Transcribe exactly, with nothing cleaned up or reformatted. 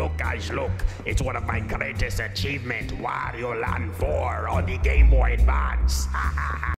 Look guys, look, it's one of my greatest achievements, Wario Land four on the Game Boy Advance.